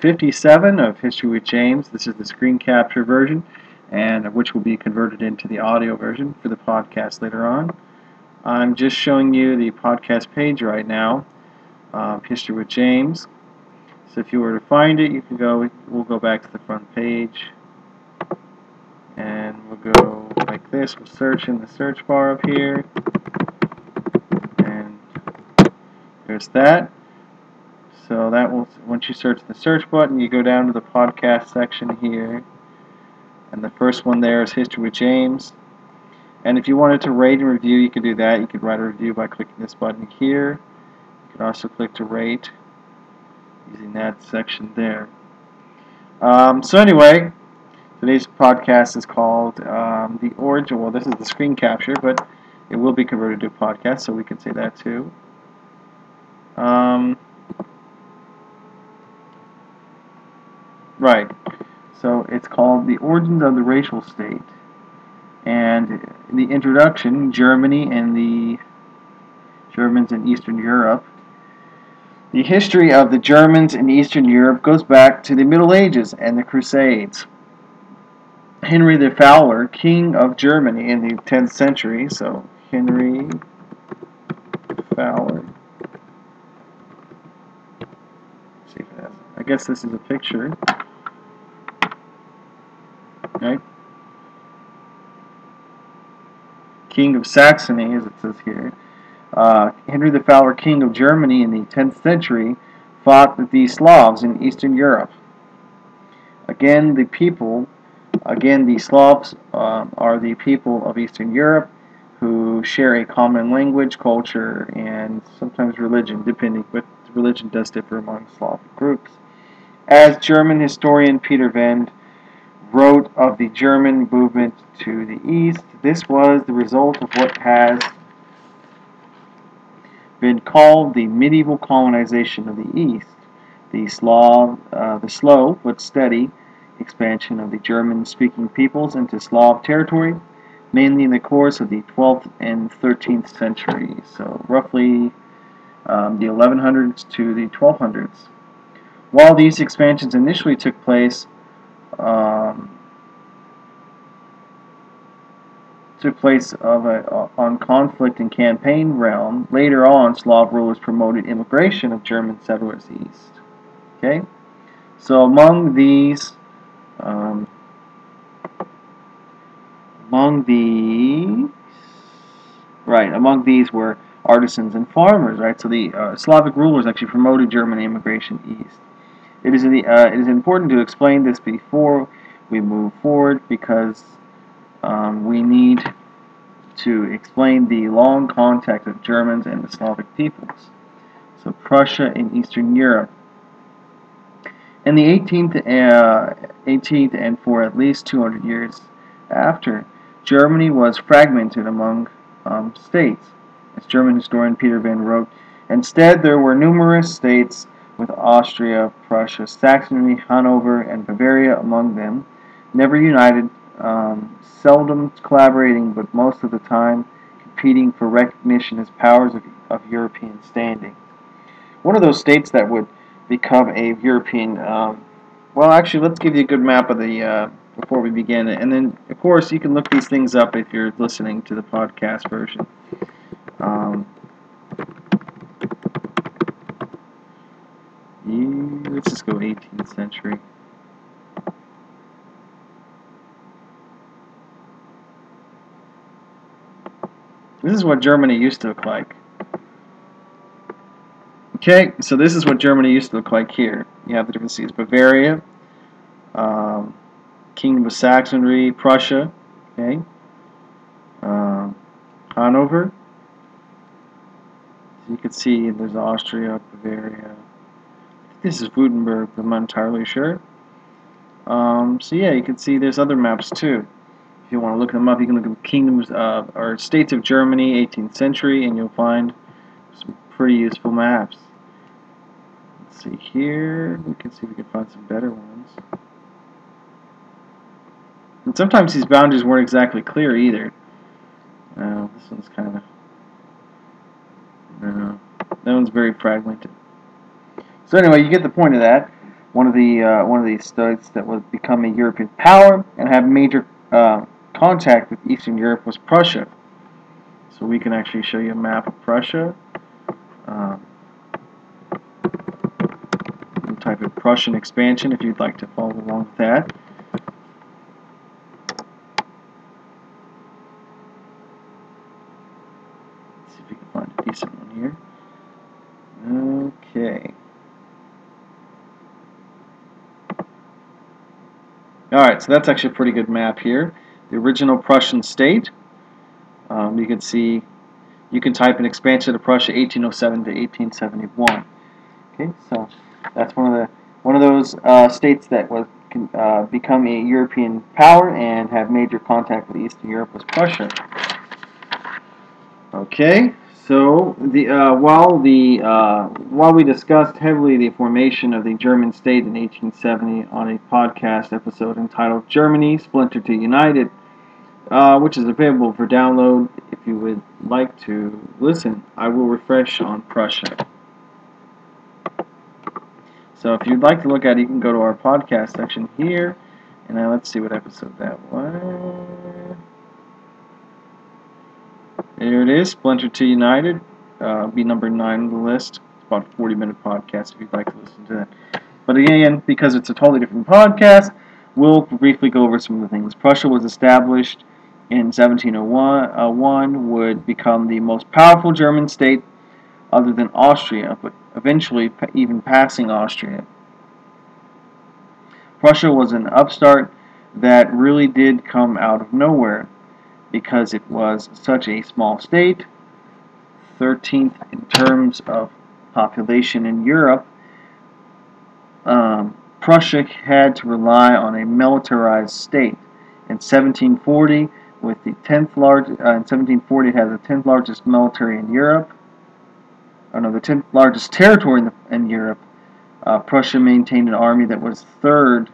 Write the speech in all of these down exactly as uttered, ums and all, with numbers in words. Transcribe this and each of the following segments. fifty-seven of History with James. This is the screen capture version, and of which will be converted into the audio version for the podcast later on. I'm just showing you the podcast page right now, um, History with James. So if you were to find it, you can go, we'll go back to the front page, and we'll go like this. We'll search in the search bar up here, and there's that. So that will, once you search the search button, you go down to the podcast section here, and the first one there is History with James. And if you wanted to rate and review, you could do that. You could write a review by clicking this button here. You can also click to rate using that section there. Um, so anyway, today's podcast is called um, The Origin. Well, this is the screen capture, but it will be converted to a podcast, so we can say that too. Um, right. So it's called The Origins of the Racial State. And in the introduction, Germany and the Germans in Eastern Europe. The history of the Germans in Eastern Europe goes back to the Middle Ages and the Crusades. Henry the Fowler, king of Germany in the tenth century, so Henry Fowler. Let's see if it has, I guess this is a picture. Right? King of Saxony, as it says here. Uh, Henry the Fowler, king of Germany in the tenth century, fought with the Slavs in Eastern Europe. Again, the people, again, the Slavs um, are the people of Eastern Europe who share a common language, culture, and sometimes religion, depending, but religion does differ among Slavic groups. As German historian Peter Van wrote of the German movement to the east, this was the result of what has been called the medieval colonization of the East, the Slav, uh, the slow but steady expansion of the German-speaking peoples into Slav territory, mainly in the course of the twelfth and thirteenth centuries, so roughly um, the eleven hundreds to the twelve hundreds. While these expansions initially took place, um, took place of a, on conflict and campaign realm. Later on, Slav rulers promoted immigration of German settlers east. Okay, so among these, um, among these, right, among these were artisans and farmers. Right, so the uh, Slavic rulers actually promoted German immigration east. It is the uh, it is important to explain this before we move forward, because Um, we need to explain the long contact of Germans and the Slavic peoples. So Prussia in Eastern Europe. In the eighteenth, uh, eighteenth and for at least two hundred years after, Germany was fragmented among um, states. As German historian Peter Van wrote, instead there were numerous states with Austria, Prussia, Saxony, Hanover, and Bavaria among them, never united, Um, seldom collaborating, but most of the time competing for recognition as powers of, of European standing. One of those states that would become a European, um, well actually let's give you a good map of the, uh, before we begin, and then of course you can look these things up if you're listening to the podcast version. Um, let's just go eighteenth century. This is what Germany used to look like. Okay, so this is what Germany used to look like here. You have the different seas: Bavaria, um, Kingdom of Saxony, Prussia, okay, um, Hanover. So you can see there's Austria, Bavaria. This is Württemberg, but I'm not entirely sure. Um, so yeah, you can see there's other maps too. If you want to look them up, you can look at kingdoms uh, or states of Germany, eighteenth century, and you'll find some pretty useful maps. Let's see here. We can see if we can find some better ones. And sometimes these boundaries weren't exactly clear either. Uh, this one's kind of... No, that one's very fragmented. So anyway, you get the point of that. one of the uh, one of these states that was becoming a European power and had major uh, contact with Eastern Europe was Prussia. So we can actually show you a map of Prussia. Um, type in Prussian expansion if you'd like to follow along with that. Let's see if we can find a decent one here. Okay. Alright, so that's actually a pretty good map here. The original Prussian state. Um, you can see, you can type in expansion of Prussia eighteen oh seven to eighteen seventy-one. Okay, so that's one of the one of those uh, states that was uh, become a European power and have major contact with Eastern Europe was Prussia. Okay, so the uh, while the uh, while we discussed heavily the formation of the German state in eighteen seventy on a podcast episode entitled "Germany Splintered to United," uh, which is available for download if you would like to listen, I will refresh on Prussia. So if you'd like to look at it, you can go to our podcast section here. And now let's see what episode that was. There it is, Splintered to United. Uh, be number nine on the list. It's about a forty-minute podcast if you'd like to listen to that. But again, because it's a totally different podcast, we'll briefly go over some of the things. Prussia was established in seventeen oh one, uh, one would become the most powerful German state other than Austria, but eventually even passing Austria. Prussia was an upstart that really did come out of nowhere because it was such a small state, thirteenth in terms of population in Europe. Um, Prussia had to rely on a militarized state. In seventeen forty, with the tenth large, uh, in seventeen forty, it had the tenth largest military in Europe. Oh, no, the tenth largest territory in, the, in Europe. uh, Prussia maintained an army that was third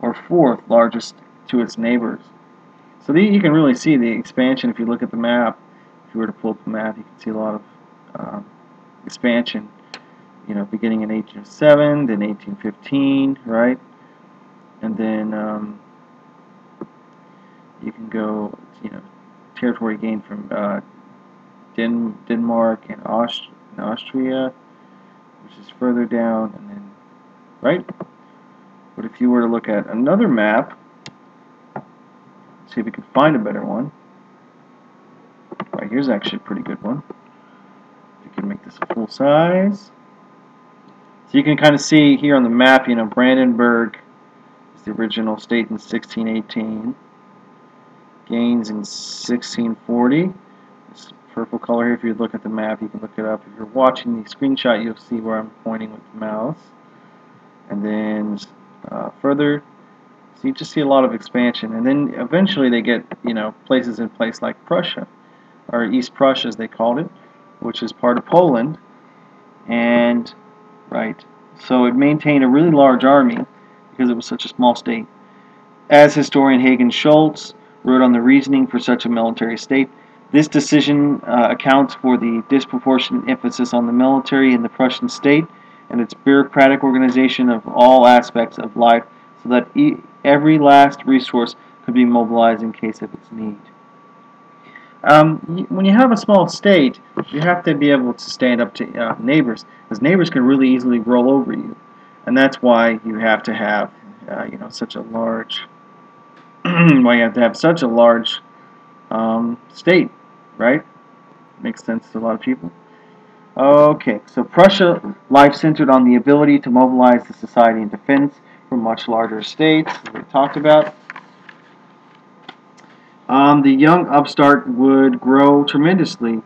or fourth largest to its neighbors. So the, you can really see the expansion if you look at the map. If you were to pull up the map, you can see a lot of um, expansion. You know, beginning in eighteen oh seven, then eighteen fifteen, right? And then um, you can go, you know, territory gained from uh, Den Denmark and Austria. Austria, which is further down, and then right. But if you were to look at another map, see if we can find a better one. All right, here's actually a pretty good one. You can make this a full size, so you can kind of see here on the map. You know, Brandenburg is the original state in sixteen eighteen. Gains in sixteen forty. Purple color here. If you look at the map, you can look it up. If you're watching the screenshot, you'll see where I'm pointing with the mouse. And then uh, further, so you just see a lot of expansion. And then eventually they get, you know, places in place like Prussia, or East Prussia as they called it, which is part of Poland. And right, so it maintained a really large army because it was such a small state. As historian Hagen Schulze wrote on the reasoning for such a military state, this decision uh, accounts for the disproportionate emphasis on the military in the Prussian state and its bureaucratic organization of all aspects of life so that e every last resource could be mobilized in case of its need. Um, when you have a small state, you have to be able to stand up to uh, neighbors, because neighbors can really easily roll over you. And that's why you have to have uh, you know, such a large why you have to have such a large um, state. Right? Makes sense to a lot of people. Okay, so Prussia life centered on the ability to mobilize the society in defense from much larger states, as we talked about. Um, the young upstart would grow tremendously.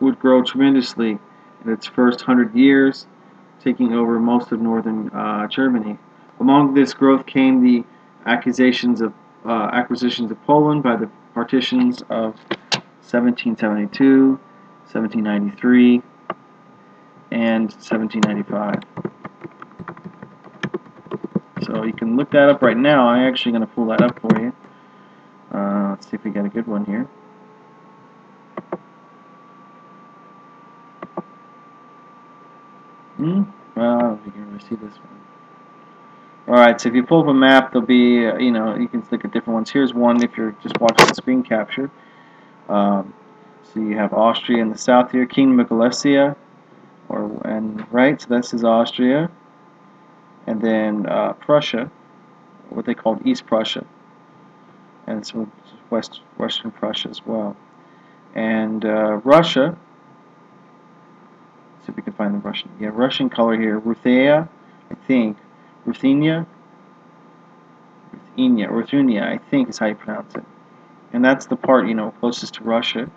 Would grow tremendously in its first hundred years, taking over most of northern uh, Germany. Among this growth came the accusations of Uh, acquisitions of Poland by the partitions of seventeen seventy-two, seventeen ninety-three, and seventeen ninety-five. So you can look that up right now. I'm actually going to pull that up for you. Uh, let's see if we got a good one here. Hmm? Well, you can never see this one. Alright, so if you pull up a map, there'll be, uh, you know, you can look at different ones. Here's one if you're just watching the screen capture. Um, so you have Austria in the south here, Kingdom of Galicia, or and right, so this is Austria. And then uh, Prussia, what they called East Prussia, and some West Western Prussia as well. And uh, Russia, let's see if we can find the Russian. Yeah, Russian color here. Ruthenia, I think. Ruthenia, Ruthenia, Ruthenia, I think is how you pronounce it. And that's the part, you know, closest to Russia.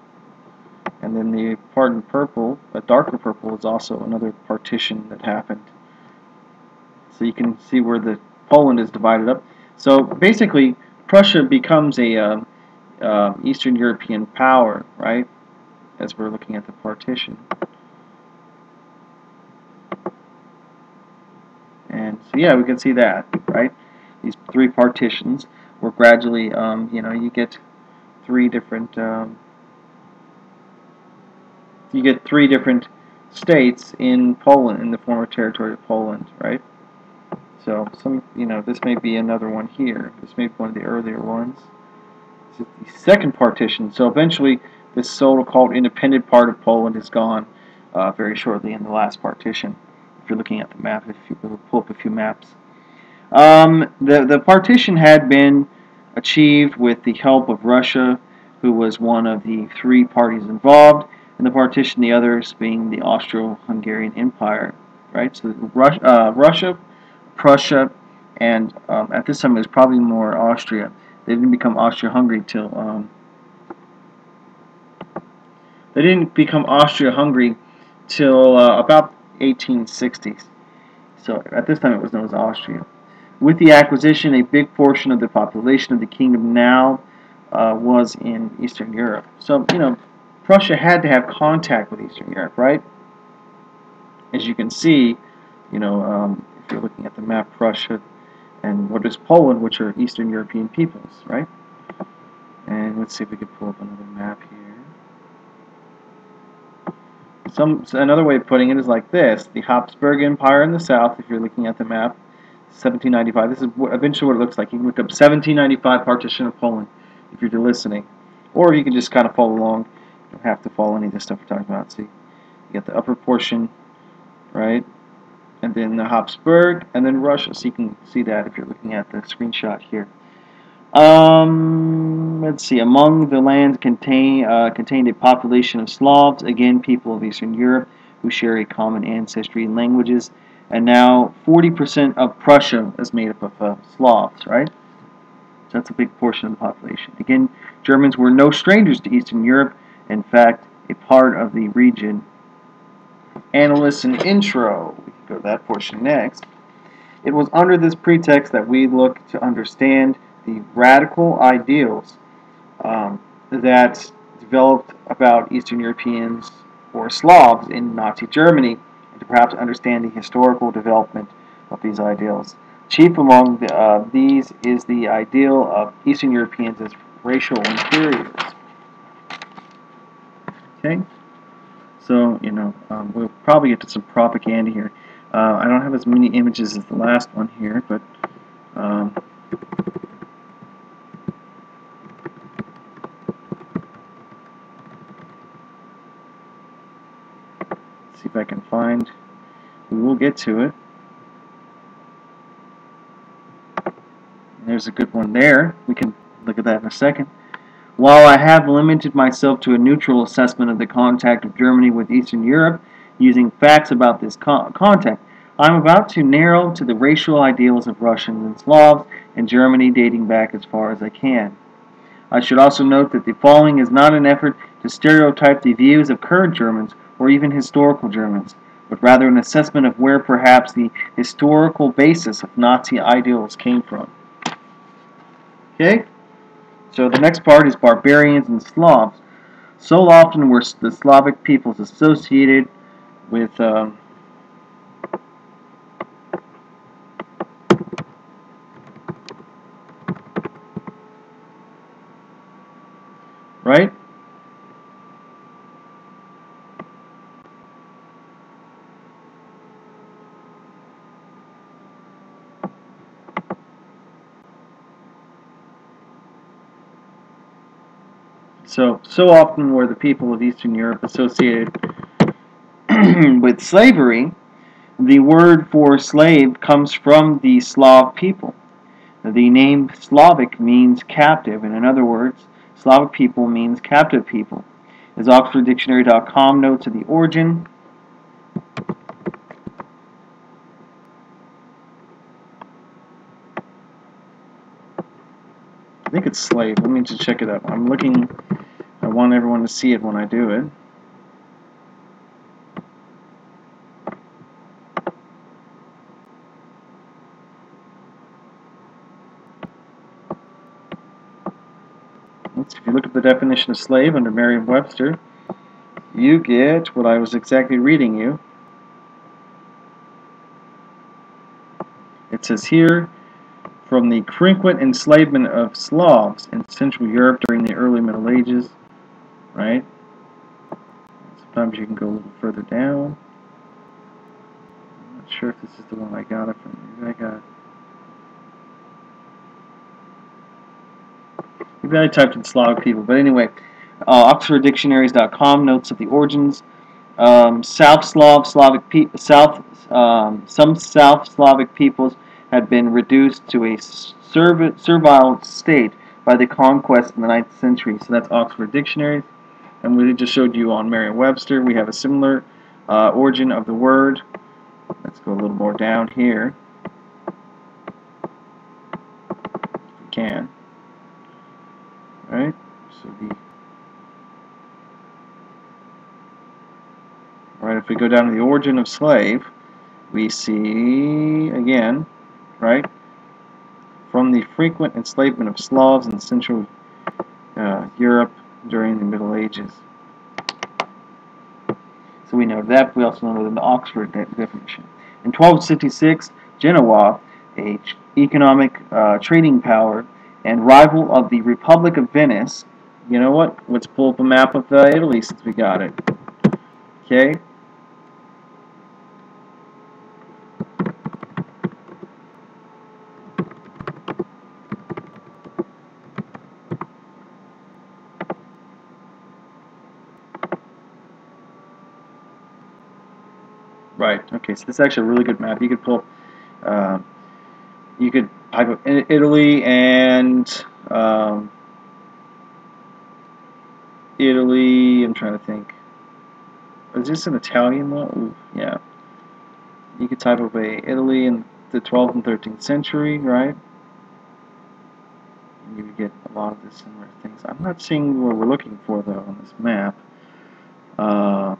And then the part in purple, a darker purple, is also another partition that happened. So you can see where the Poland is divided up. So basically, Prussia becomes a um, uh, Eastern European power, right? As we're looking at the partition. And so yeah, we can see that, right? These three partitions were gradually, um, you know, you get three different, um, you get three different states in Poland, in the former territory of Poland, right? So, some, you know, this may be another one here. This may be one of the earlier ones. This is the second partition. So, eventually, this so-called independent part of Poland is gone uh, very shortly in the last partition. If you're looking at the map, if you pull up a few maps. Um, the, the partition had been achieved with the help of Russia, who was one of the three parties involved, and the partition, the others being the Austro-Hungarian Empire, right? So, Rus uh, Russia... Prussia, and um, at this time it was probably more Austria. They didn't become Austria-Hungary till um, they didn't become Austria-Hungary till uh, about eighteen sixties. So at this time it was known as Austria. With the acquisition, a big portion of the population of the kingdom now uh, was in Eastern Europe. So you know, Prussia had to have contact with Eastern Europe, right? As you can see, you know. Um, You're looking at the map, Prussia, and what is Poland, which are Eastern European peoples, right? And let's see if we can pull up another map here. Some another way of putting it is like this: the Habsburg Empire in the south. If you're looking at the map, seventeen ninety-five. This is eventually what it looks like. You can look up seventeen ninety-five partition of Poland if you're listening, or you can just kind of follow along. You don't have to follow any of this stuff we're talking about. See, you got the upper portion, right? And then the Habsburg, and then Russia. So you can see that if you're looking at the screenshot here. Um, let's see. Among the lands contain, uh, contained a population of Slavs, again people of Eastern Europe, who share a common ancestry and languages. And now forty percent of Prussia is made up of uh, Slavs, right? So that's a big portion of the population. Again, Germans were no strangers to Eastern Europe. In fact, a part of the region. Analysts and intro. Go to that portion next. It was under this pretext that we look to understand the radical ideals um, that developed about Eastern Europeans or Slavs in Nazi Germany, and to perhaps understand the historical development of these ideals. Chief among the, uh, these is the ideal of Eastern Europeans as racial inferiors. Okay? So, you know, um, we'll probably get to some propaganda here. Uh, I don't have as many images as the last one here, but um, let's see if I can find. We will get to it. There's a good one there. We can look at that in a second. While I have limited myself to a neutral assessment of the contact of Germany with Eastern Europe, using facts about this con contact, I'm about to narrow to the racial ideals of Russians and Slavs and Germany dating back as far as I can. I should also note that the following is not an effort to stereotype the views of current Germans or even historical Germans, but rather an assessment of where perhaps the historical basis of Nazi ideals came from. Okay? So the next part is barbarians and Slavs. So often were the Slavic peoples associated with um, right So, so often were the people of Eastern Europe associated with slavery. The word for slave comes from the Slav people. The name Slavic means captive, and in other words, Slavic people means captive people. As Oxford Dictionary dot com notes of the origin, I think it's slave. Let me just check it up. I'm looking, I want everyone to see it when I do it. If you look at the definition of slave under Merriam-Webster, you get what I was exactly reading you. It says here, from the frequent enslavement of Slavs in Central Europe during the early Middle Ages, right? Sometimes you can go a little further down. I'm not sure if this is the one I got it from. Maybe I got it. I typed in Slavic people, but anyway, uh, Oxford Dictionaries dot com notes of the origins. Um, South Slav Slavic pe South um, some South Slavic peoples had been reduced to a serv servile state by the conquest in the ninth century. So that's Oxford Dictionaries, and we just showed you on Merriam-Webster. We have a similar uh, origin of the word. Let's go a little more down here. If we can. Right, so the right. If we go down to the origin of slave, we see again, right, from the frequent enslavement of Slavs in Central uh, Europe during the Middle Ages. So we know that. We also know the Oxford de definition. In twelve sixty-six, Genoa, a ch economic uh, trading power and rival of the Republic of Venice. You know what? Let's pull up a map of uh, Italy since we got it. Okay. Right. Okay. So this is actually a really good map. You could pull. Uh, you could. Type of Italy and um, Italy. I'm trying to think. Is this an Italian one? Yeah. You could type of a Italy in the twelfth and thirteenth century, right? And you would get a lot of the similar things. I'm not seeing what we're looking for though on this map. Uh,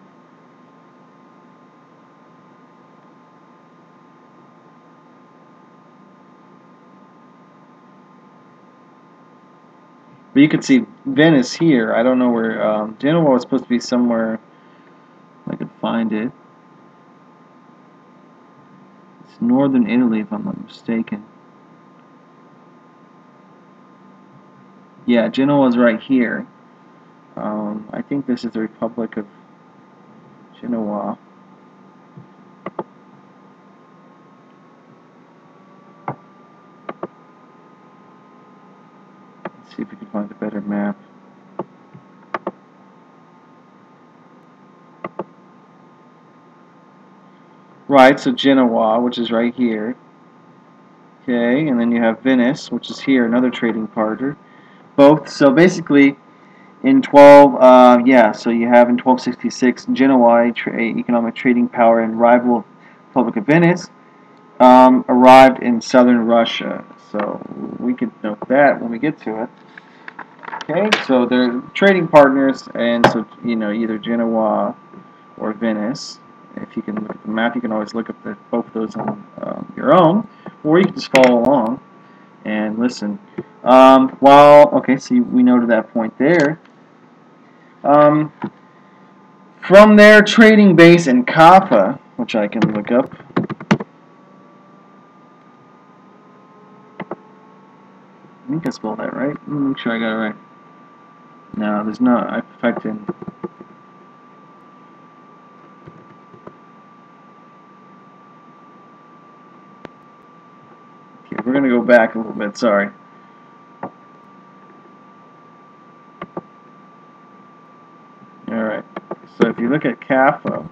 But you can see Venice here. I don't know where um, Genoa was supposed to be somewhere. If I could find it. It's northern Italy, if I'm not mistaken. Yeah, Genoa is right here. Um, I think this is the Republic of Genoa. See if we can find a better map. Right, so Genoa, which is right here. Okay, and then you have Venice, which is here, another trading partner. Both, so basically in twelve, uh, yeah, so you have in twelve sixty-six, Genoa, tra economic trading power and rival of Republic of Venice, um, arrived in southern Russia. So we could note that when we get to it. Okay, so they're trading partners, and so, you know, either Genoa or Venice. If you can look at the map, you can always look up the, both of those on um, your own, or you can just follow along and listen. Um, while, okay, so we know to that point there. Um, from their trading base in Kaffa, which I can look up, I think I spelled that right. Let me make sure I got it right. No, there's not. I typed in. Okay, we're going to go back a little bit. Sorry. So if you look at C A F O,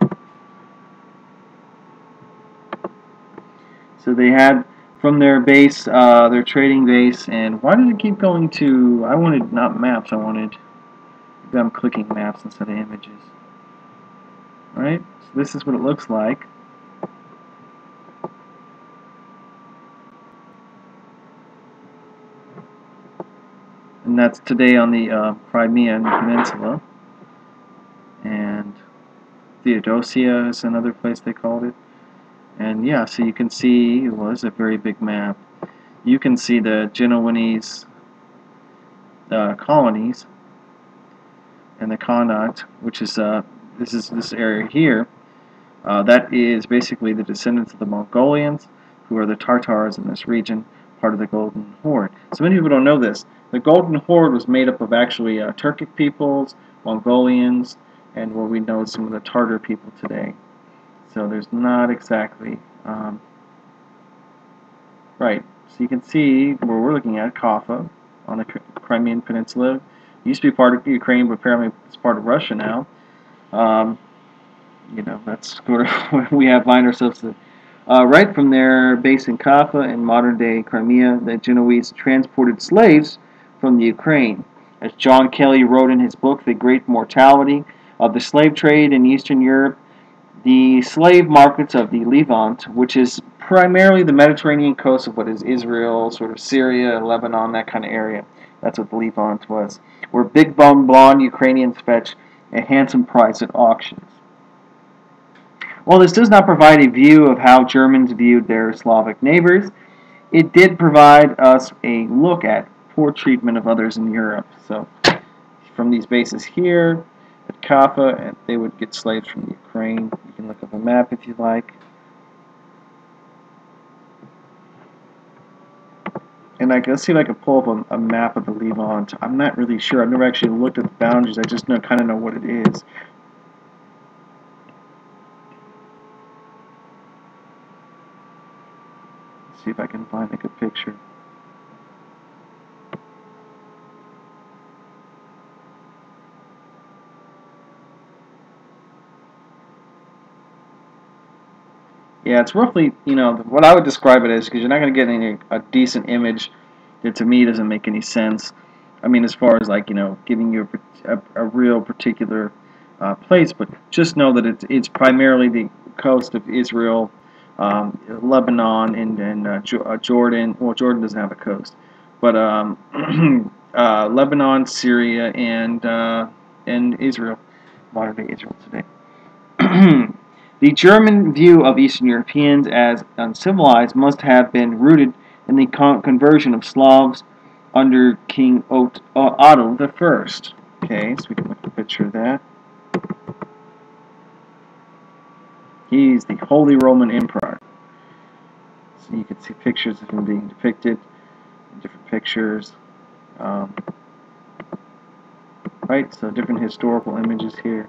so they had from their base, uh, their trading base, and why does it keep going to, I wanted, not maps, I wanted, I'm clicking maps instead of images. Alright, so this is what it looks like. And that's today on the uh, Crimean Peninsula. And Theodosia is another place they called it. And yeah, so you can see, it was a very big map. You can see the Genoese uh, colonies and the Connaught, which is uh, this is this area here. Uh, that is basically the descendants of the Mongolians, who are the Tartars in this region, part of the Golden Horde. So many people don't know this. The Golden Horde was made up of actually uh, Turkic peoples, Mongolians, and what we know as some of the Tartar people today. So there's not exactly um, right. So you can see where we're looking at Kaffa on the Crimean Peninsula. Used to be part of Ukraine, but apparently it's part of Russia now. Um, you know, that's sort of what we have lined ourselves to. Uh, right from their base in Kaffa in modern-day Crimea, the Genoese transported slaves from the Ukraine. As John Kelly wrote in his book, The Great Mortality of the Slave Trade in Eastern Europe, the slave markets of the Levant, which is primarily the Mediterranean coast of what is Israel, sort of Syria, Lebanon, that kind of area. That's what the Levant was, where big-boned blonde Ukrainians fetch a handsome price at auctions. While this does not provide a view of how Germans viewed their Slavic neighbors, it did provide us a look at poor treatment of others in Europe. So, from these bases here, at Kaffa, and they would get slaves from Ukraine. You can look up a map if you like. And I can, let's see if I can pull up a, a map of the Levant. I'm not really sure. I've never actually looked at the boundaries. I just know, kind of know what it is. Let's see if I can find a good picture. Yeah, it's roughly, you know, what I would describe it as, because you're not going to get any a decent image that to me doesn't make any sense. I mean, as far as, like, you know, giving you a, a, a real particular uh, place, but just know that it's, it's primarily the coast of Israel, um, Lebanon, and, and uh, jo uh, Jordan. Well, Jordan doesn't have a coast, but um, uh, Lebanon, Syria, and, uh, and Israel, modern-day Israel today. The German view of Eastern Europeans as uncivilized must have been rooted in the con conversion of Slavs under King Ot uh, Otto the First. Okay, so we can look at a picture of that. He's the Holy Roman Emperor. So you can see pictures of him being depicted, different pictures. Um, right, so different historical images here.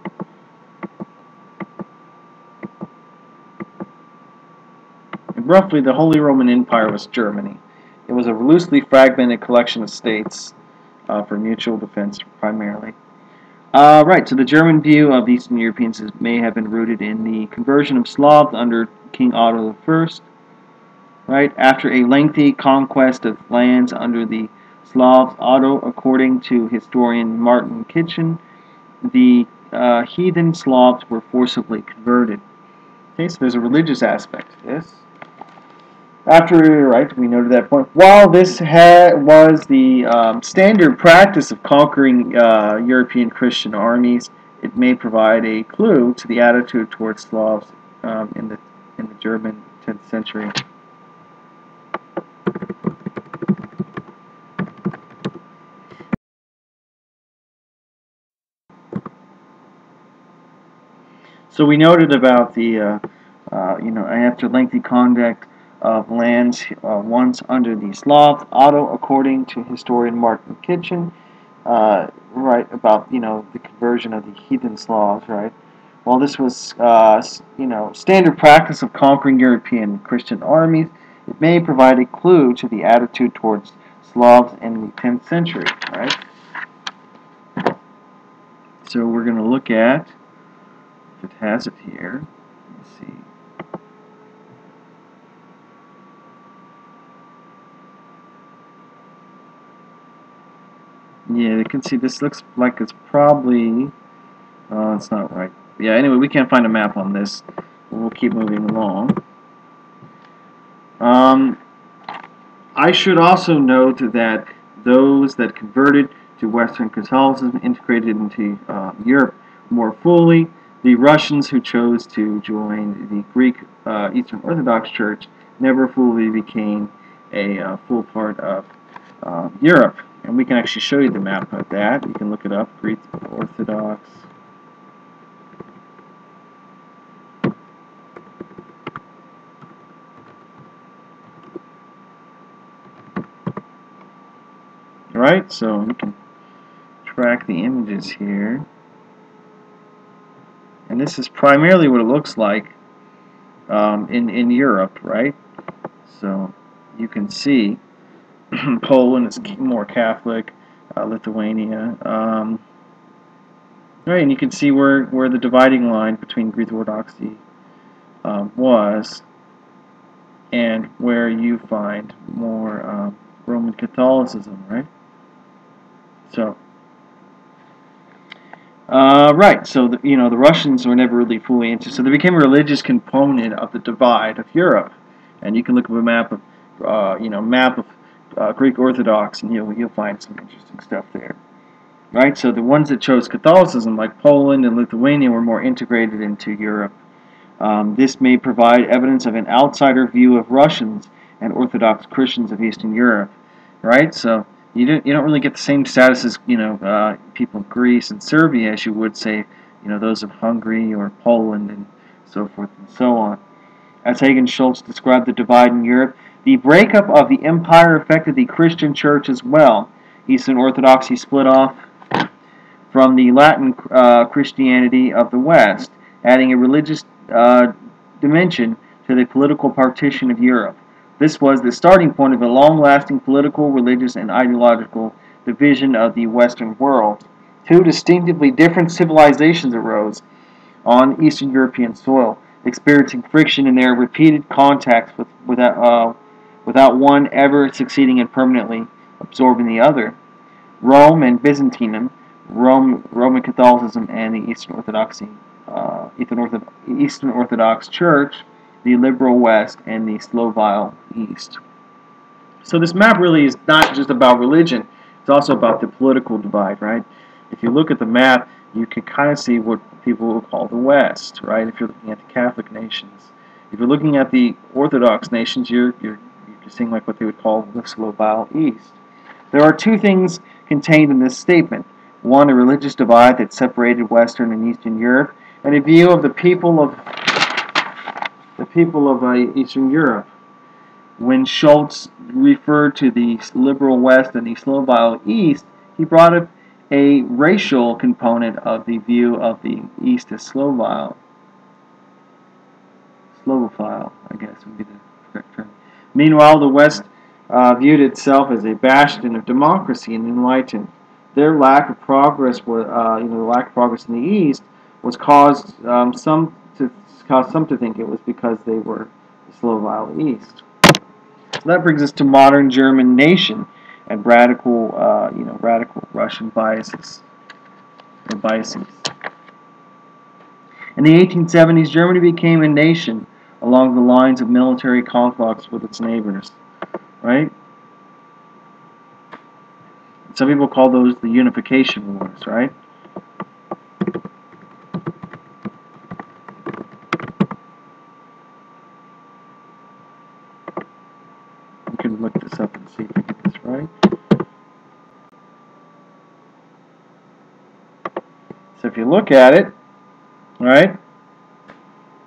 Roughly, the Holy Roman Empire was Germany. It was a loosely fragmented collection of states uh, for mutual defense, primarily. Uh, right, so the German view of Eastern Europeans may have been rooted in the conversion of Slavs under King Otto the First. Right, after a lengthy conquest of lands under the Slavs, Otto, according to historian Martin Kitchen, the uh, heathen Slavs were forcibly converted. Okay, so there's a religious aspect to this. After, right, we noted that point. While this had, was the um, standard practice of conquering uh, European Christian armies, it may provide a clue to the attitude towards Slavs um, in the in the German tenth century. So we noted about the uh, uh, you know, after lengthy contact of lands uh, once under the Slavs, Otto, according to historian Martin Kitchen, uh, right, about, you know, the conversion of the heathen Slavs, right? While this was, uh, you know, standard practice of conquering European Christian armies, it may provide a clue to the attitude towards Slavs in the tenth century, right? So we're going to look at it has appeared. Let's see. Yeah, you can see this looks like it's probably... Oh, it's not right. Yeah, anyway, we can't find a map on this. We'll keep moving along. Um, I should also note that those that converted to Western Catholicism integrated into uh, Europe more fully. The Russians who chose to join the Greek uh, Eastern Orthodox Church never fully became a uh, full part of uh, Europe. And we can actually show you the map of that. You can look it up, Greek Orthodox. Alright, so you can track the images here. And this is primarily what it looks like um, in, in Europe, right? So you can see Poland is more Catholic, uh, Lithuania. Um, right, and you can see where, where the dividing line between Greek Orthodoxy um, was and where you find more um, Roman Catholicism, right? So, uh, right, so, the, you know, the Russians were never really fully into, so they became a religious component of the divide of Europe. And you can look up a map of, uh, you know, map of Uh, Greek Orthodox, and you'll, you'll find some interesting stuff there. Right? So the ones that chose Catholicism, like Poland and Lithuania, were more integrated into Europe. Um, this may provide evidence of an outsider view of Russians and Orthodox Christians of Eastern Europe. Right? So you don't, you don't really get the same status as, you know, uh, people in Greece and Serbia as you would, say, you know, those of Hungary or Poland and so forth and so on. As Hagen Schulze described the divide in Europe, the breakup of the empire affected the Christian church as well. Eastern Orthodoxy split off from the Latin uh, Christianity of the West, adding a religious uh, dimension to the political partition of Europe. This was the starting point of a long-lasting political, religious, and ideological division of the Western world. Two distinctively different civilizations arose on Eastern European soil, experiencing friction in their repeated contacts with, with uh, without one ever succeeding in permanently absorbing the other. Rome and Byzantium, Rome, Roman Catholicism, and the Eastern Orthodoxy, uh, Eastern, Ortho Eastern Orthodox Church, the liberal West, and the Slavophile East. So this map really is not just about religion; it's also about the political divide, right? If you look at the map, you can kind of see what people will call the West, right? If you're looking at the Catholic nations, if you're looking at the Orthodox nations, you're you're you're seeing like what they would call the Slavophile East. There are two things contained in this statement: one, a religious divide that separated Western and Eastern Europe, and a view of the people of the people of uh, Eastern Europe. When Schulze referred to the liberal West and the Slavophile East, he brought up a racial component of the view of the East as Slavophile. Slavophile, I guess, would be the correct term. Meanwhile, the West uh, viewed itself as a bastion of democracy and enlightened. Their lack of progress, were, uh, you know, the lack of progress in the East, was caused um, some to caused some to think it was because they were the Slavophile East. So that brings us to modern German nation and radical, uh, you know, radical Russian biases and biases. In the eighteen seventies, Germany became a nation along the lines of military conflicts with its neighbors, right? Some people call those the Unification Wars, right? You can look this up and see if I get this right. So if you look at it, right,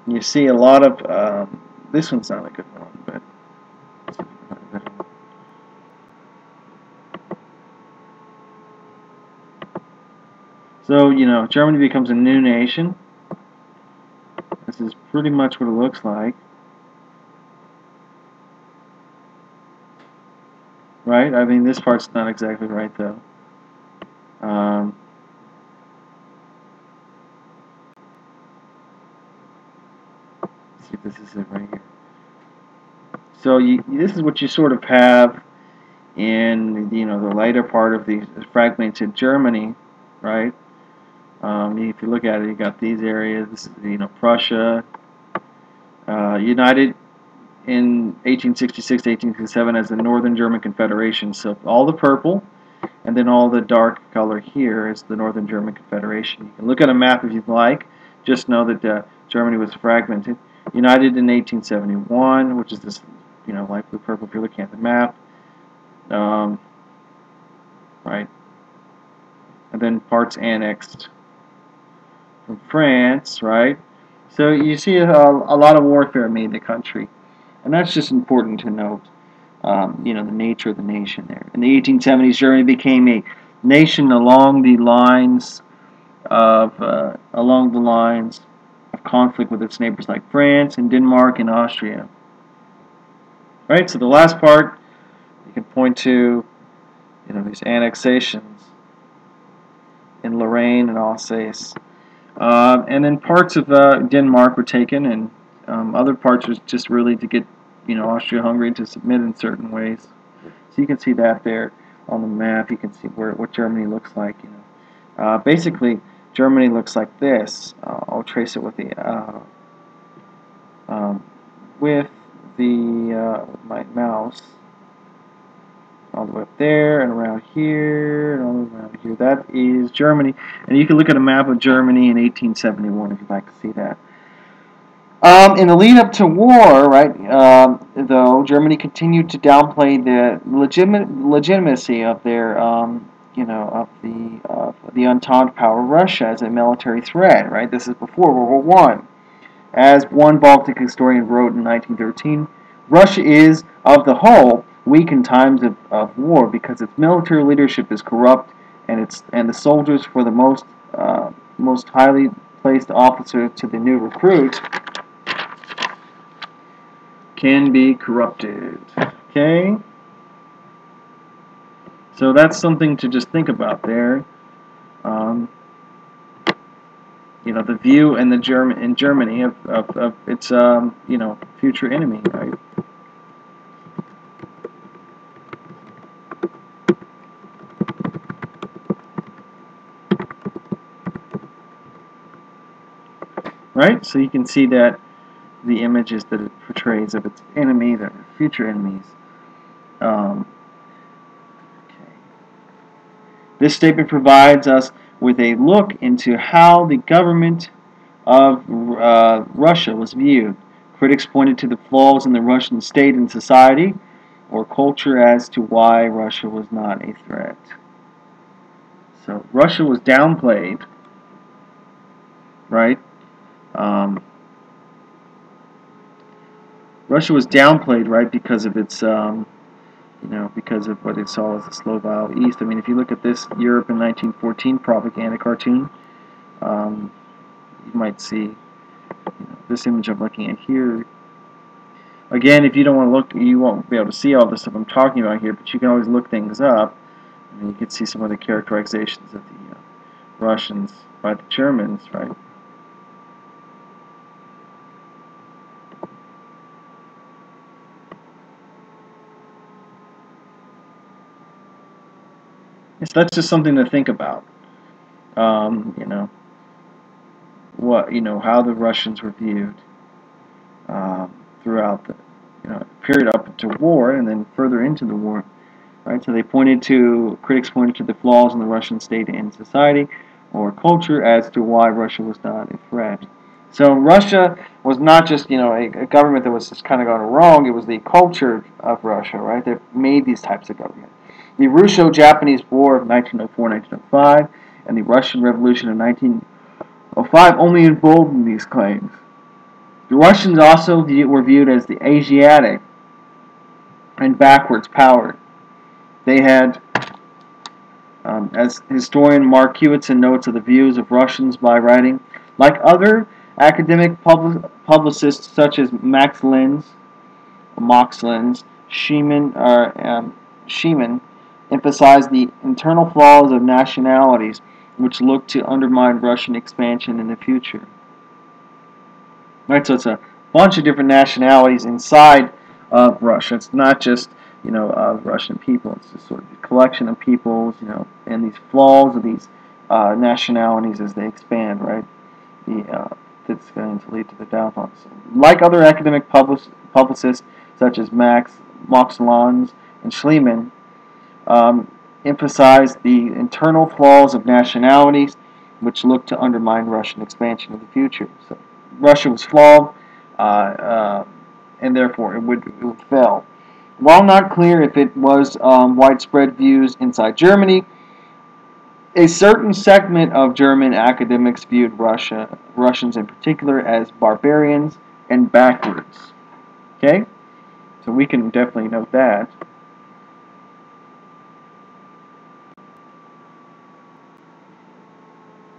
you see a lot of, um, this one's not a good one, but so, you know, Germany becomes a new nation. This is pretty much what it looks like. Right? I mean, this part's not exactly right, though. Um... let's see if this is it right here. So you, this is what you sort of have in, you know, the later part of the fragmented Germany, right? Um, if you look at it, you got these areas. This is, you know, Prussia, uh, united in eighteen sixty-six to eighteen sixty-seven as the Northern German Confederation. So all the purple, and then all the dark color here is the Northern German Confederation. You can look at a map if you'd like. Just know that uh, Germany was fragmented, united in eighteen seventy-one, which is this, you know, light blue purple. If you're looking at the map, um, right, and then parts annexed from France, right. So you see a, a lot of warfare made the country. And that's just important to note, um, you know, the nature of the nation there. In the eighteen seventies, Germany became a nation along the lines of uh, along the lines of conflict with its neighbors like France and Denmark and Austria. All right. So the last part, you can point to, you know, these annexations in Lorraine and Alsace, uh, and then parts of uh, Denmark were taken, and Um, other parts was just really to get, you know, Austria-Hungary to submit in certain ways. So you can see that there on the map. You can see where what Germany looks like. You know, uh, basically Germany looks like this. Uh, I'll trace it with the uh, um, with the uh, with my mouse all the way up there and around here and all around here. That is Germany, and you can look at a map of Germany in eighteen seventy-one if you'd like to see that. Um, in the lead-up to war, right, uh, though, Germany continued to downplay the legim legitimacy of their, um, you know, of the uh, the Entente power, Russia, as a military threat. Right, this is before World War One. As one Baltic historian wrote in nineteen thirteen, Russia is, of the whole, weak in times of, of war because its military leadership is corrupt, and its and the soldiers, for the most uh, most highly placed officer to the new recruits, can be corrupted. Okay? So that's something to just think about there. Um, you know, the view in the German in Germany of, of, of its um, you know, future enemy, right? Right? So you can see that the images that it portrays of its enemy, their future enemies. Um, okay. This statement provides us with a look into how the government of uh, Russia was viewed. Critics pointed to the flaws in the Russian state and society or culture as to why Russia was not a threat. So Russia was downplayed, right? Um, Russia was downplayed, right, because of its, um, you know, because of what it saw as the Slavophile East. I mean, if you look at this Europe in nineteen fourteen propaganda cartoon, um, you might see, you know, this image I'm looking at here. Again, if you don't want to look, you won't be able to see all the stuff I'm talking about here, but you can always look things up, and you can see some of the characterizations of the uh, Russians by the Germans, right? So that's just something to think about, um, you know, what, you know, how the Russians were viewed um, throughout the, you know, period up to war and then further into the war, right? So they pointed to, critics pointed to the flaws in the Russian state and society or culture as to why Russia was not a threat. So Russia was not just, you know, a, a government that was just kind of going wrong, it was the culture of Russia, right, that made these types of government. The Russo-Japanese War of nineteen oh four to nineteen oh five and the Russian Revolution of nineteen oh five only emboldened these claims. The Russians also were viewed as the Asiatic and backwards power. They had, um, as historian Mark Hewitson notes of the views of Russians by writing, like other academic public publicists such as Max Lenz, Max Lenz, Schieman, or um, Schieman, emphasized the internal flaws of nationalities which looked to undermine Russian expansion in the future. Right, so it's a bunch of different nationalities inside of Russia. It's not just, you know, uh, Russian people. It's just sort of a collection of peoples, you know, and these flaws of these uh, nationalities as they expand, right? The, uh, that's going to lead to the downfall. So, like other academic public publicists such as Max, Max Lenz, and Schieman, um, emphasized the internal flaws of nationalities which looked to undermine Russian expansion in the future. So, Russia was flawed, uh, uh, and therefore it would, it would fail. While not clear if it was um, widespread views inside Germany, a certain segment of German academics viewed Russia, Russians in particular, as barbarians and backwards. Okay? So we can definitely note that.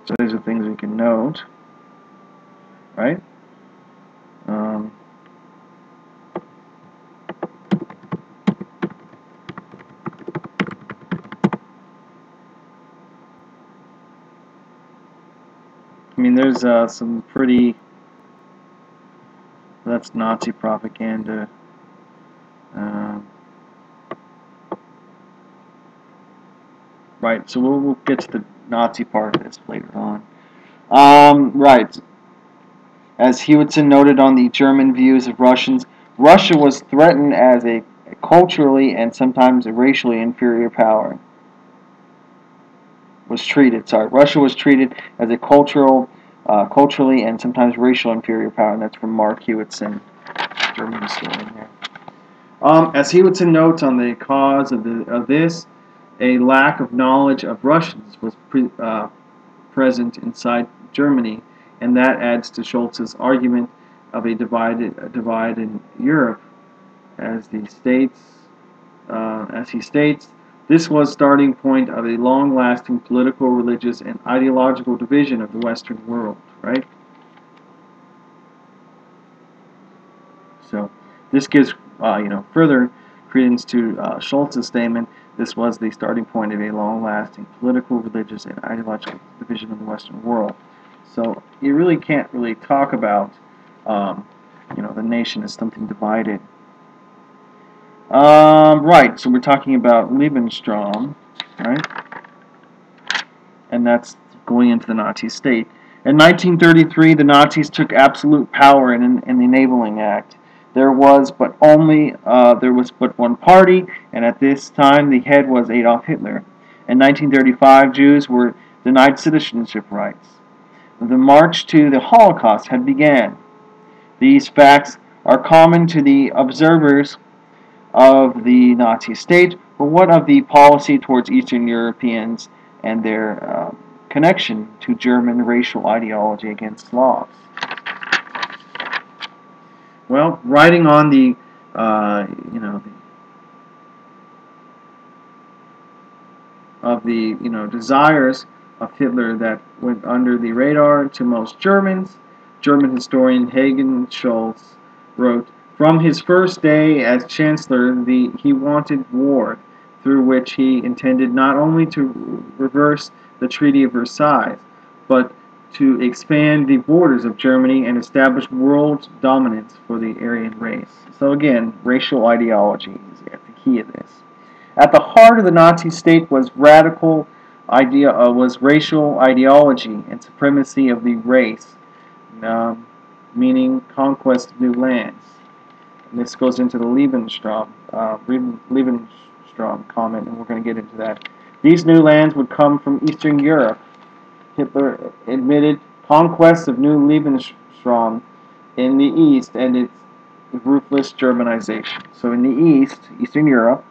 So these are things we can note. Right? Um, I mean, there's uh, some pretty... That's Nazi propaganda. Uh, right, so we'll, we'll get to the Nazi part of this later on. Um, right. As Hewitson noted on the German views of Russians, Russia was threatened as a culturally and sometimes a racially inferior power. Was treated, sorry, Russia was treated as a cultural, uh, culturally and sometimes racial inferior power, and that's from Mark Hewitson, German historian here. Um, as Hewitson notes on the cause of, the, of this, a lack of knowledge of Russians was pre, uh, present inside Germany, and that adds to Schulze's argument of a divided a divide in Europe, as the states, uh, as he states, this was the starting point of a long-lasting political, religious, and ideological division of the Western world. Right. So this gives uh, you know further credence to uh, Schulze's statement. This was the starting point of a long-lasting political, religious, and ideological division of the Western world. So you really can't really talk about, um, you know, the nation as something divided. Um, right, so we're talking about Lebensraum, right? And that's going into the Nazi state. In nineteen thirty-three, the Nazis took absolute power in, in the Enabling Act. There was but only uh, there was but one party, and at this time the head was Adolf Hitler. In nineteen thirty-five, Jews were denied citizenship rights. The march to the Holocaust had begun. These facts are common to the observers of the Nazi state, but what of the policy towards Eastern Europeans and their uh, connection to German racial ideology against Slavs? Well, writing on the, uh, you know, the, of the, you know, desires of Hitler that went under the radar to most Germans, German historian Hagen Schulze wrote, from his first day as Chancellor, the, he wanted war, through which he intended not only to reverse the Treaty of Versailles, but to expand the borders of Germany and establish world dominance for the Aryan race. So again, racial ideology is at the key of this. At the heart of the Nazi state was radical idea uh, was racial ideology and supremacy of the race, um, meaning conquest of new lands. And this goes into the Lebensraum, uh, Lebensraum comment, and we're going to get into that. These new lands would come from Eastern Europe. Hitler admitted conquest of new Lebensraum in the East and its ruthless Germanization. So in the East, Eastern Europe,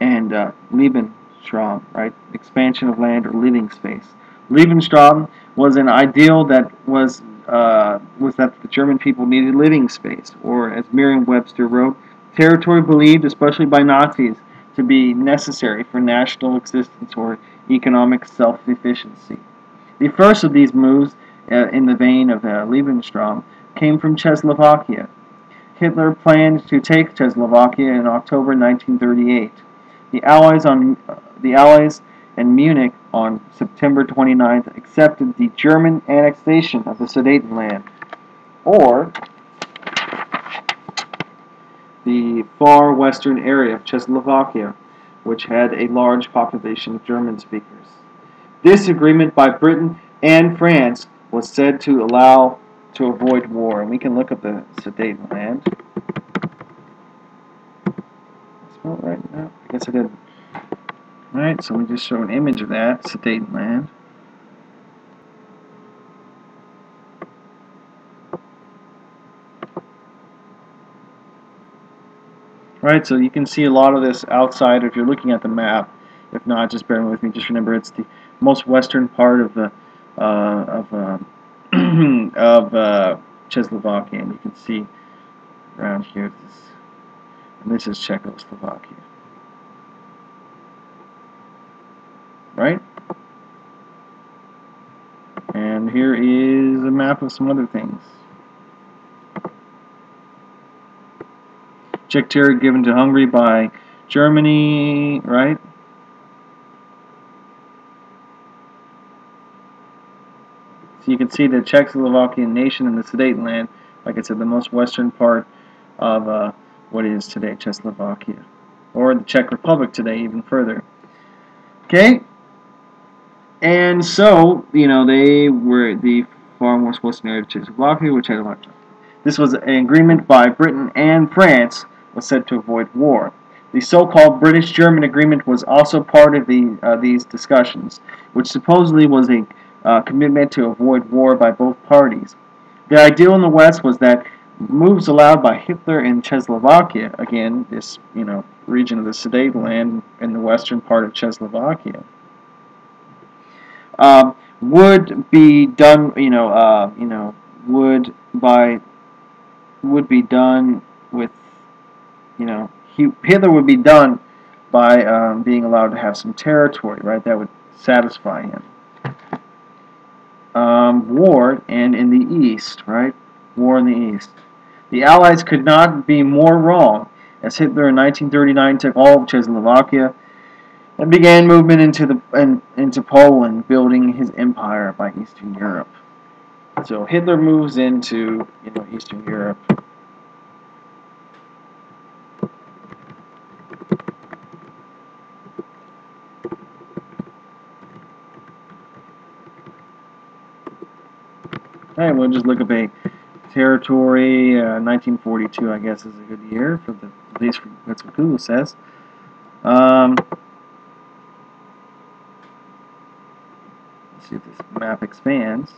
and uh, Lebensraum, right? Expansion of land or living space. Lebensraum was an ideal that was uh, was that the German people needed living space, or as Merriam-Webster wrote, territory believed, especially by Nazis, to be necessary for national existence or economic self-efficiency. The first of these moves uh, in the vein of uh, Lebensraum came from Czechoslovakia. Hitler planned to take Czechoslovakia in October nineteen thirty-eight. The Allies, on, uh, the Allies in Munich on September twenty-ninth accepted the German annexation of the Sudetenland, or the far western area of Czechoslovakia, which had a large population of German speakers. This agreement by Britain and France was said to allow to avoid war. And we can look up the Sudetenland. That's not right now. I guess I didn't. Alright, so we just show an image of that, Sudetenland. Right, so you can see a lot of this outside if you're looking at the map. If not, just bear with me. Just remember, it's the most western part of the uh, of um, of uh, Czechoslovakia, and you can see around here. This, and this is Czechoslovakia, right? And here is a map of some other things. Czech territory given to Hungary by Germany, right? So you can see the Czechoslovakian nation in the Sudetenland, like I said, the most western part of uh, what is today Czechoslovakia, or the Czech Republic today, even further. Okay, and so you know they were the far more western area of Czechoslovakia, which had a lot. This was an agreement by Britain and France. Was said to avoid war. The so-called British-German agreement was also part of the, uh, these discussions, which supposedly was a uh, commitment to avoid war by both parties. The ideal in the West was that moves allowed by Hitler in Czechoslovakia, again, this you know region of the Sudetenland in the western part of Czechoslovakia, uh, would be done. You know, uh, you know, would by would be done with. You know, he, Hitler would be done by um, being allowed to have some territory, right? That would satisfy him. Um, war and in the East, right? War in the East. The Allies could not be more wrong, as Hitler in nineteen thirty-nine took all of Czechoslovakia and began movement into the and into Poland, building his empire by Eastern Europe. So Hitler moves into you know Eastern Europe. Alright, we'll just look up a territory. Uh, nineteen forty-two, I guess, is a good year for the at least for, that's what Google says. Um, let's see if this map expands.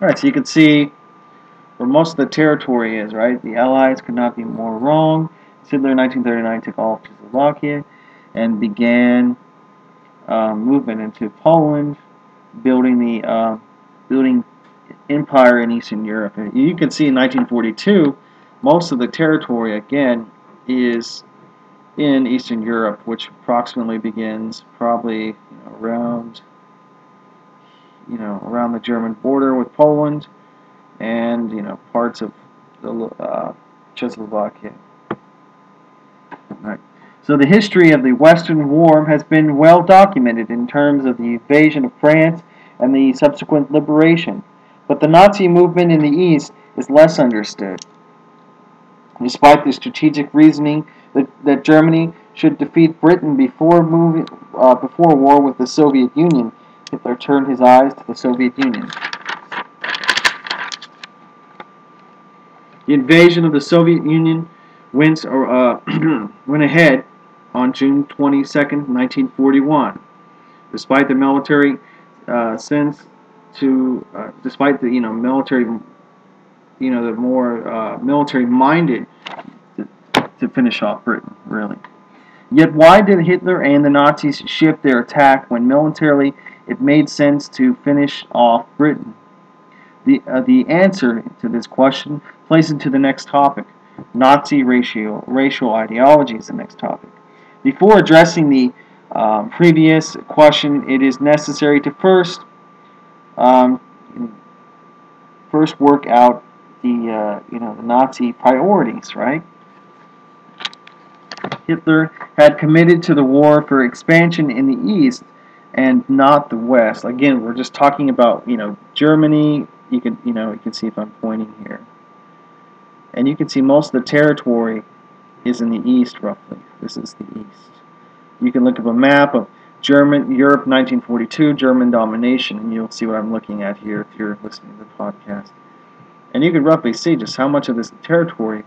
Alright, so you can see where most of the territory is. Right, the Allies could not be more wrong. Hitler in nineteen thirty-nine took all of Czechoslovakia and began uh, movement into Poland, building the uh, building empire in Eastern Europe. And you can see in nineteen forty-two, most of the territory again is in Eastern Europe, which approximately begins probably you know, around you know around the German border with Poland, and you know parts of the uh, Czechoslovakia. All right. So the history of the Western War has been well documented in terms of the invasion of France and the subsequent liberation, but the Nazi movement in the East is less understood. Despite the strategic reasoning that, that Germany should defeat Britain before moving uh, before war with the Soviet Union, Hitler turned his eyes to the Soviet Union. The invasion of the Soviet Union went, or, uh, went ahead on June twenty-second, nineteen forty-one, despite the military uh, sense to, uh, despite the you know military, you know the more uh, military-minded to, to finish off Britain, really. Yet, why did Hitler and the Nazis shift their attack when militarily it made sense to finish off Britain? The uh, the answer to this question plays into the next topic. Nazi racial, racial ideology is the next topic. Before addressing the um, previous question, it is necessary to first um, first work out the uh, you know the Nazi priorities. Right? Hitler had committed to the war for expansion in the East and not the West. Again, we're just talking about, you know, Germany. You can, you know, you can see if I'm pointing here. And you can see most of the territory is in the East, roughly. This is the East. You can look up a map of German Europe nineteen forty-two, German domination, and you'll see what I'm looking at here if you're listening to the podcast. And you can roughly see just how much of this territory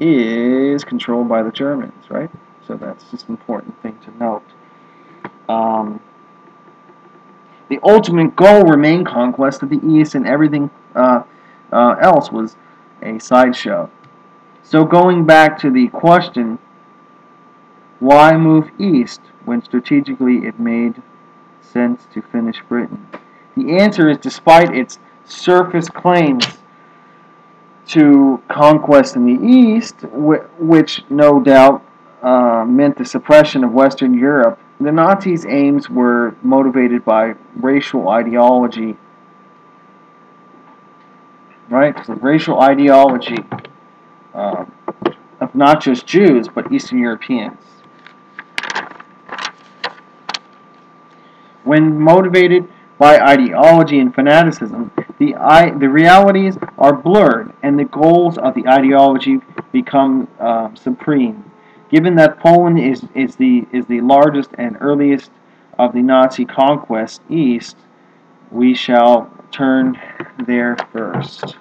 is controlled by the Germans, right? So that's just an important thing to note. Um, the ultimate goal remained conquest of the East, and everything uh, uh, else was a sideshow. So going back to the question, why move east when strategically it made sense to finish Britain? The answer is, despite its surface claims to conquest in the East, which no doubt uh, meant the suppression of Western Europe, the Nazis' aims were motivated by racial ideology. Right? So racial ideology uh, of not just Jews, but Eastern Europeans. When motivated by ideology and fanaticism, the I, the realities are blurred, and the goals of the ideology become uh, supreme. Given that Poland is is the is the largest and earliest of the Nazi conquest east, we shall turn there first.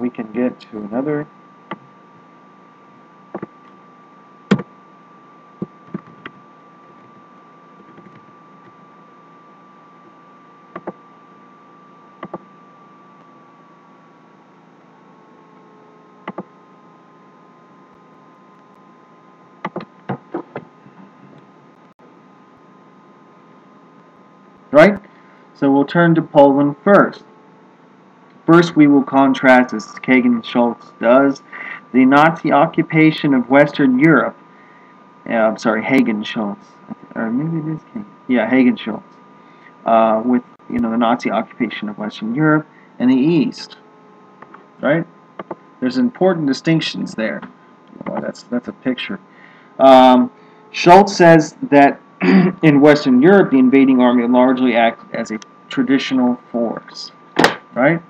We can get to another. Right? So we'll turn to Poland first. First, we will contrast, as Hagen Schulze does, the Nazi occupation of Western Europe. Uh, I'm sorry, Hagen Schulze. Or maybe it is Hagen. Yeah, Hagen Schulze. Uh, with, you know, the Nazi occupation of Western Europe and the East. Right? There's important distinctions there. Well, that's, that's a picture. Um, Schulze says that in Western Europe, the invading army largely acted as a traditional force, right?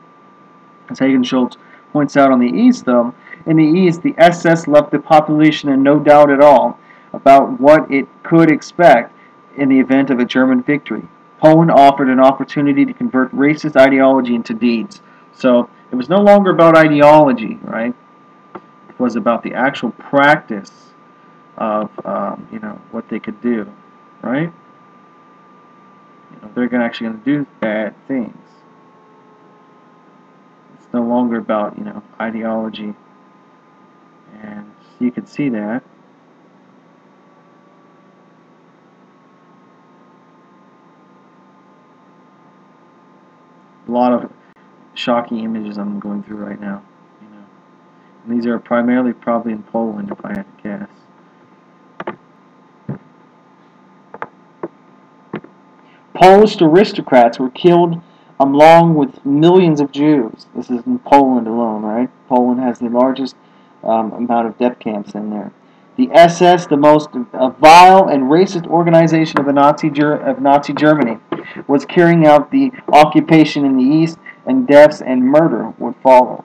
As Hagen Schulze points out on the East, though, in the East, the S S left the population in no doubt at all about what it could expect in the event of a German victory. Poland offered an opportunity to convert racist ideology into deeds. So it was no longer about ideology, right? It was about the actual practice of, um, you know, what they could do. Right? You know, they're gonna actually going to do bad things. It's no longer about, you know, ideology. And you can see that. A lot of shocking images I'm going through right now. You know, and these are primarily probably in Poland, if I had to guess. Polish aristocrats were killed along with millions of Jews. This is in Poland alone, right? Poland has the largest um, amount of death camps in there. The S S, the most uh, vile and racist organization of the Nazi Ger of Nazi Germany, was carrying out the occupation in the East, and deaths and murder would follow.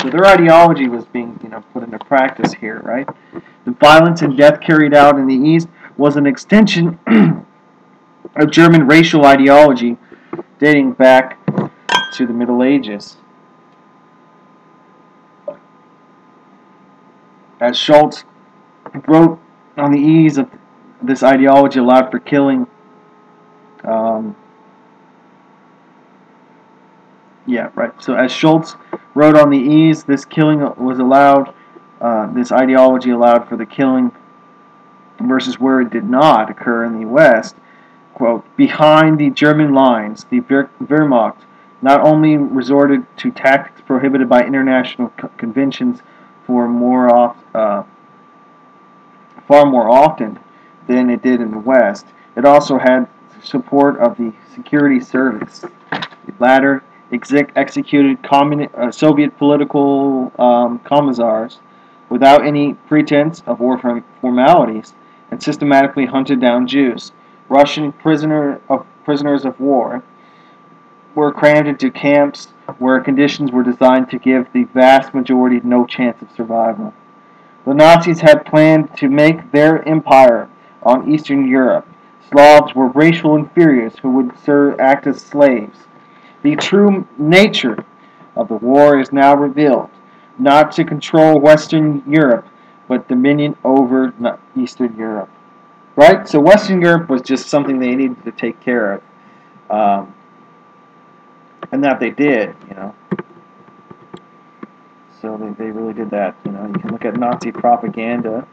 So their ideology was being, you know, put into practice here, right? The violence and death carried out in the East was an extension of German racial ideology dating back to the Middle Ages. As Schulze wrote, on the ease of this ideology allowed for killing, um, yeah, right, so as Schulze wrote on the ease, this killing was allowed, uh, this ideology allowed for the killing, versus where it did not occur in the West. Quote, behind the German lines, the Wehrmacht not only resorted to tactics prohibited by international co conventions for more off, uh, far more often than it did in the West, it also had support of the security service. The latter exec executed communi uh, Soviet political um, commissars without any pretense of war formalities, and systematically hunted down Jews. Russian prisoner of, prisoners of war were crammed into camps where conditions were designed to give the vast majority no chance of survival. The Nazis had planned to make their empire on Eastern Europe. Slavs were racial inferiors who would serve, act as slaves. The true nature of the war is now revealed, not to control Western Europe, but dominion over Eastern Europe. Right? So Western Europe was just something they needed to take care of. Um, and that they did, you know. So they, they really did that, you know. You can look at Nazi propaganda.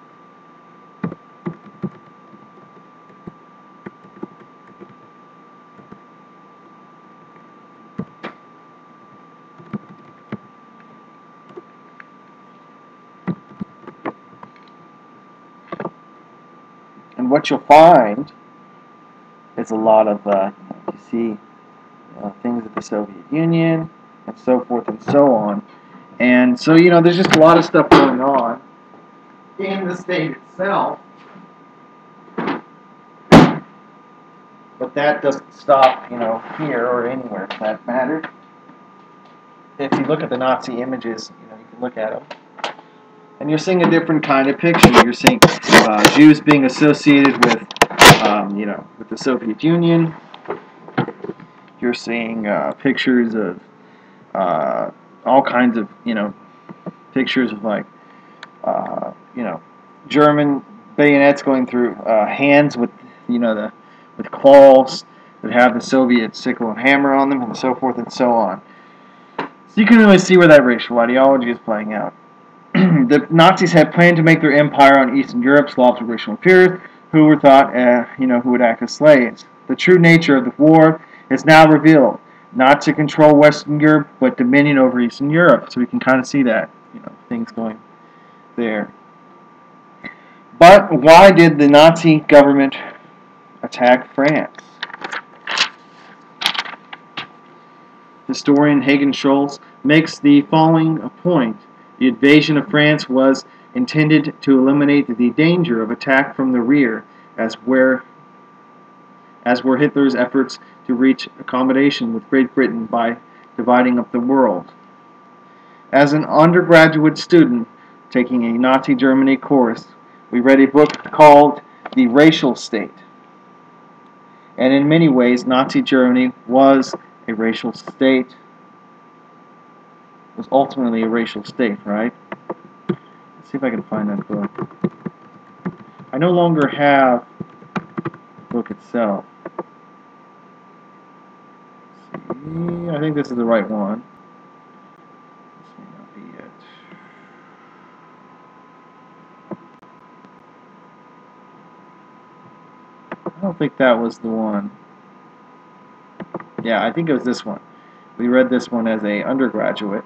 What you'll find is a lot of, uh, you see, uh, things of the Soviet Union, and so forth and so on. And so, you know, there's just a lot of stuff going on in the state itself. But that doesn't stop, you know, here or anywhere for that matter. If you look at the Nazi images, you know, you can look at them. And you're seeing a different kind of picture. You're seeing uh, Jews being associated with, um, you know, with the Soviet Union. You're seeing uh, pictures of uh, all kinds of, you know, pictures of like, uh, you know, German bayonets going through uh, hands with, you know, the with claws that have the Soviet sickle and hammer on them, and so forth and so on. So you can really see where that racial ideology is playing out. The Nazis had planned to make their empire on Eastern Europe. Slavs were racial inferiors who were thought, uh, you know, who would act as slaves. The true nature of the war is now revealed, not to control Western Europe, but dominion over Eastern Europe. So we can kind of see that, you know, things going there. But why did the Nazi government attack France? Historian Hagen Schulze makes the following point. The invasion of France was intended to eliminate the danger of attack from the rear, as were, as were Hitler's efforts to reach accommodation with Great Britain by dividing up the world. As an undergraduate student taking a Nazi Germany course, we read a book called The Racial State. And in many ways, Nazi Germany was a racial state. Was ultimately a racial state, right? Let's see if I can find that book. I no longer have the book itself. Let's see. I think this is the right one. This may not be it. I don't think that was the one. Yeah, I think it was this one. We read this one as an undergraduate.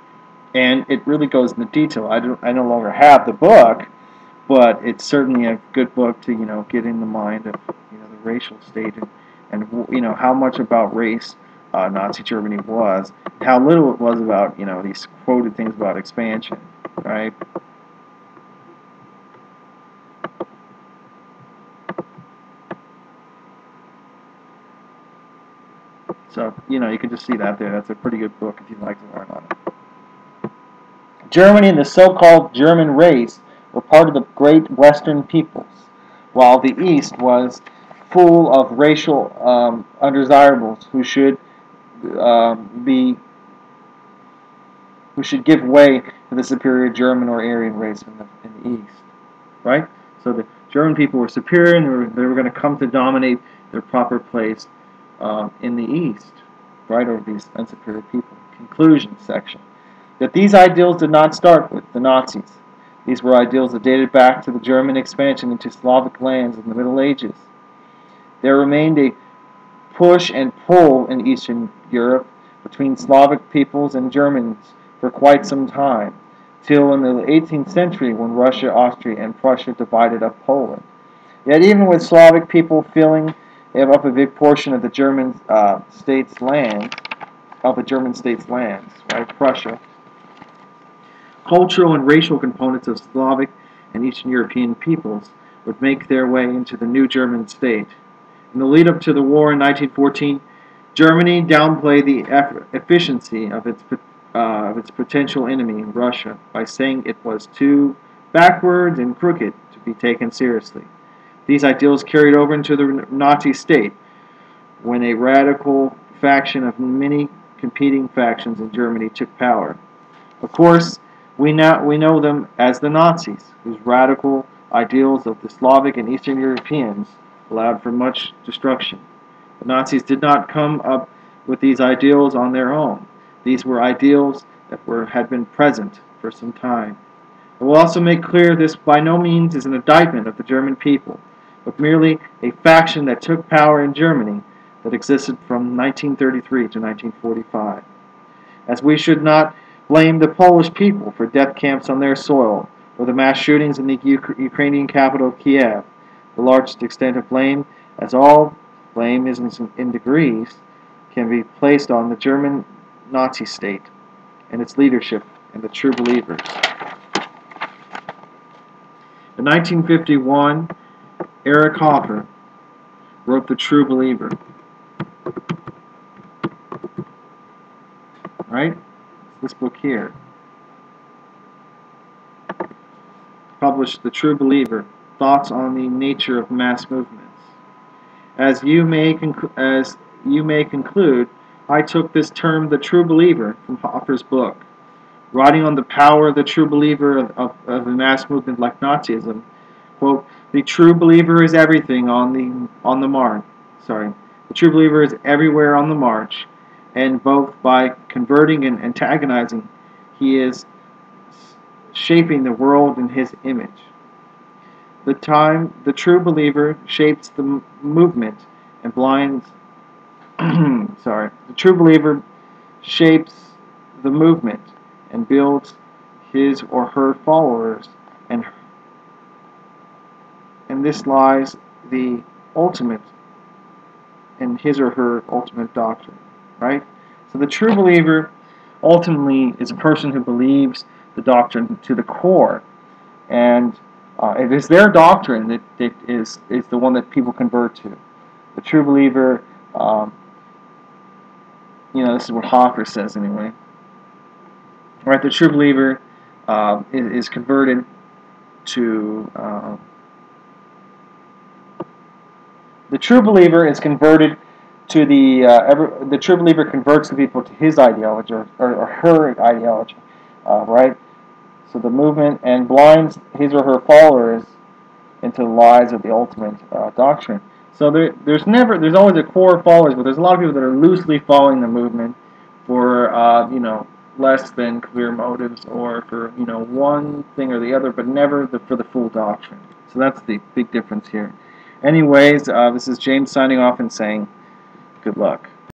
And it really goes into detail. I, do, I no longer have the book, but it's certainly a good book to, you know, get in the mind of, you know, the racial state and, and you know, how much about race uh, Nazi Germany was, how little it was about, you know, these quoted things about expansion, right? So, you know, you can just see that there. That's a pretty good book if you'd like to learn on it. Germany and the so-called German race were part of the great Western peoples, while the East was full of racial um, undesirables who should um, be, who should give way to the superior German or Aryan race in the, in the East, right? So the German people were superior, and they were, they were going to come to dominate their proper place uh, in the East, right, over these unsuperior people. Conclusion section. That these ideals did not start with the Nazis. These were ideals that dated back to the German expansion into Slavic lands in the Middle Ages. There remained a push and pull in Eastern Europe between Slavic peoples and Germans for quite some time, till in the eighteenth century when Russia, Austria, and Prussia divided up Poland. Yet even with Slavic people filling up a big portion of the German uh, state's land, of the German state's lands, right, Prussia, cultural and racial components of Slavic and Eastern European peoples would make their way into the new German state. In the lead-up to the war in nineteen fourteen, Germany downplayed the efficiency of its, uh, of its potential enemy, Russia, by saying it was too backward and crooked to be taken seriously. These ideals carried over into the Nazi state, when a radical faction of many competing factions in Germany took power. Of course, we, now, we know them as the Nazis, whose radical ideals of the Slavic and Eastern Europeans allowed for much destruction. The Nazis did not come up with these ideals on their own. These were ideals that were, had been present for some time. I will also make clear this by no means is an indictment of the German people, but merely a faction that took power in Germany that existed from nineteen thirty-three to nineteen forty-five. As we should not blame the Polish people for death camps on their soil, or the mass shootings in the Uk- Ukrainian capital Kiev, the largest extent of blame, as all blame is in degrees, can be placed on the German Nazi state and its leadership and the true believers. In nineteen fifty-one, Eric Hoffer wrote The True Believer. Right? This book here. Published The True Believer, Thoughts on the Nature of Mass Movements. As you may, conc as you may conclude, I took this term, The True Believer, from Hoffer's book. Writing on the power of the true believer of, of, of a mass movement like Nazism, quote, the true believer is everything on the on the march. Sorry, the true believer is everywhere on the march, and both by converting and antagonizing, he is shaping the world in his image. The time the true believer shapes the movement and blinds. sorry, the true believer shapes the movement and builds his or her followers, and her And this lies the ultimate, in his or her ultimate doctrine, right? So the true believer ultimately is a person who believes the doctrine to the core. And uh, it is their doctrine that, that is, is the one that people convert to. The true believer, um, you know, this is what Hoffer says anyway. Right, the true believer uh, is, is converted to... Uh, The true believer is converted to the uh, ever, the true believer converts the people to his ideology or, or, or her ideology, uh, right? So the movement and blinds his or her followers into the lies of the ultimate uh, doctrine. So there, there's never there's always a core of followers, but there's a lot of people that are loosely following the movement for uh, you know less than clear motives or for you know one thing or the other, but never the, for the full doctrine. So that's the big difference here. Anyways, uh, this is James signing off and saying good luck.